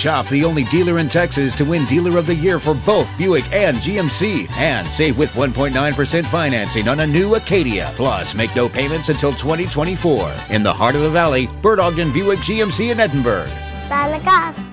Shop the only dealer in Texas to win Dealer of the Year for both Buick and GMC, and save with 1.9% financing on a new Acadia. Plus, make no payments until 2024. In the heart of the Valley, Bert Ogden Buick GMC in Edinburg. Bye,